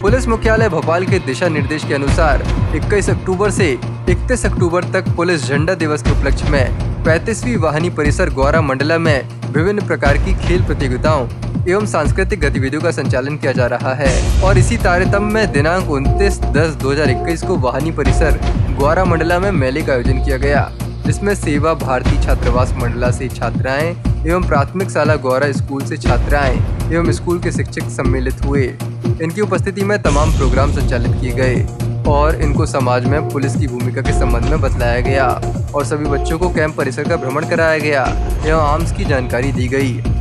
Police मुख्यालय भोपाल के दिशा निर्देश के अनुसार 21 अक्टूबर से 31 अक्टूबर तक पुलिस झंडा दिवस के उपलक्ष्य में 35वीं वाहिनी परिसर गवारा मंडला में विभिन्न प्रकार की खेल प्रतियोगिताओं एवं सांस्कृतिक गतिविधियों का संचालन किया जा रहा है। और इसी तारतम्य में दिनांक 29/10/2021 को वाहिनी परिसर गवारा मंडला में मेले का आयोजन किया गया, जिसमें सेवा भारती छात्रावास मंडला से छात्राएं एवं प्राथमिक शाला गौरा स्कूल से छात्राएं एवं स्कूल के शिक्षक सम्मिलित हुए। इनकी उपस्थिति में तमाम प्रोग्राम संचालित किए गए और इनको समाज में पुलिस की भूमिका के संबंध में बतलाया गया और सभी बच्चों को कैंप परिसर का भ्रमण कराया गया एवं आर्म्स की जानकारी दी गई।